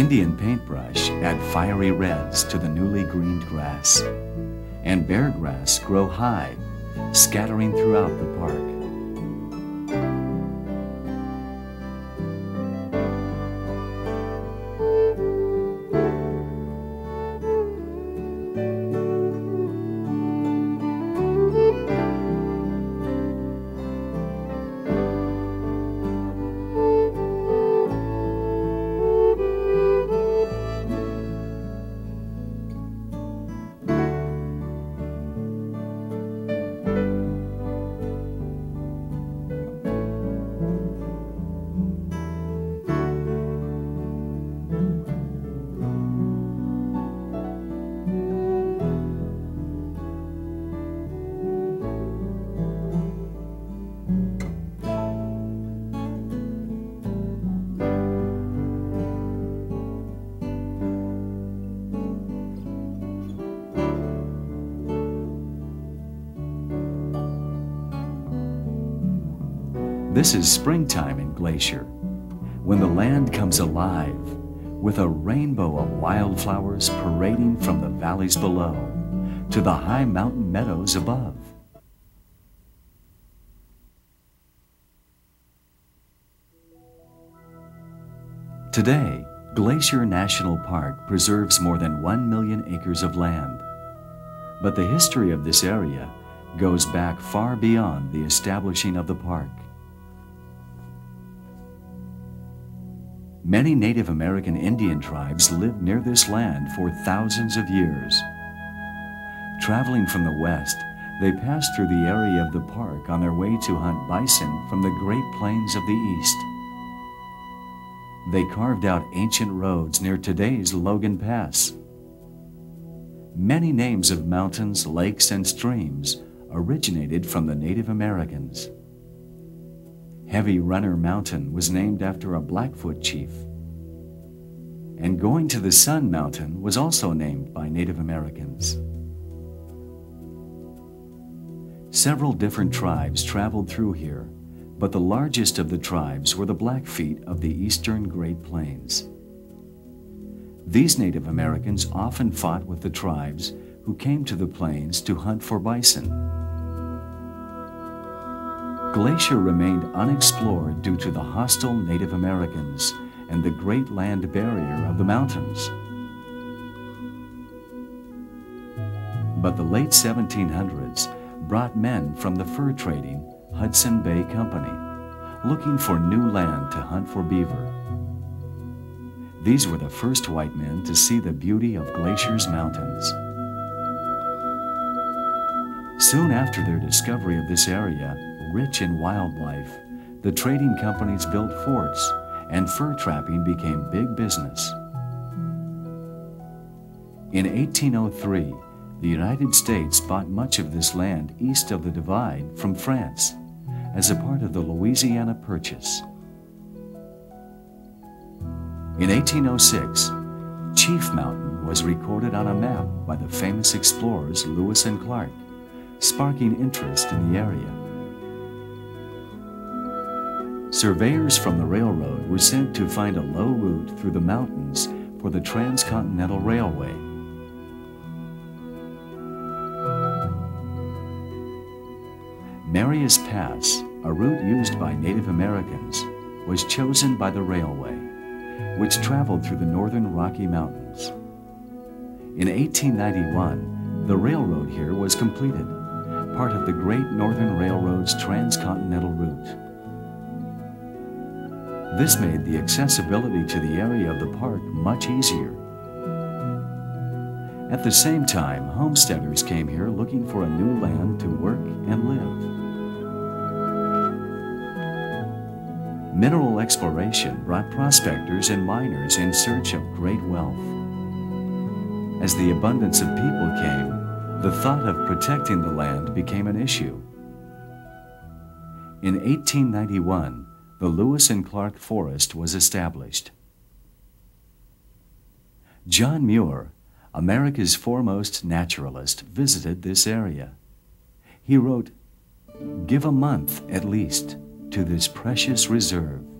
Indian paintbrush add fiery reds to the newly greened grass, and bear grass grow high, scattering throughout the park. This is springtime in Glacier, when the land comes alive with a rainbow of wildflowers parading from the valleys below to the high mountain meadows above. Today, Glacier National Park preserves more than 1 million acres of land, but the history of this area goes back far beyond the establishing of the park. Many Native American Indian tribes lived near this land for thousands of years. Traveling from the west, they passed through the area of the park on their way to hunt bison from the Great Plains of the East. They carved out ancient roads near today's Logan Pass. Many names of mountains, lakes, and streams originated from the Native Americans. Heavy Runner Mountain was named after a Blackfoot chief. And Going to the Sun Mountain was also named by Native Americans. Several different tribes traveled through here, but the largest of the tribes were the Blackfeet of the Eastern Great Plains. These Native Americans often fought with the tribes who came to the plains to hunt for bison. Glacier remained unexplored due to the hostile Native Americans and the great land barrier of the mountains. But the late 1700s brought men from the fur trading Hudson Bay Company, looking for new land to hunt for beaver. These were the first white men to see the beauty of Glacier's mountains. Soon after their discovery of this area, rich in wildlife, the trading companies built forts, and fur trapping became big business. In 1803, the United States bought much of this land east of the Divide from France as a part of the Louisiana Purchase. In 1806, Chief Mountain was recorded on a map by the famous explorers Lewis and Clark, sparking interest in the area. Surveyors from the railroad were sent to find a low route through the mountains for the Transcontinental Railway. Marias Pass, a route used by Native Americans, was chosen by the railway, which traveled through the northern Rocky Mountains. In 1891, the railroad here was completed, part of the Great Northern Railroad's transcontinental route. This made the accessibility to the area of the park much easier. At the same time, homesteaders came here looking for a new land to work and live. Mineral exploration brought prospectors and miners in search of great wealth. As the abundance of people came, the thought of protecting the land became an issue. In 1891, the Lewis and Clark Forest was established. John Muir, America's foremost naturalist, visited this area. He wrote, "Give a month at least to this precious reserve."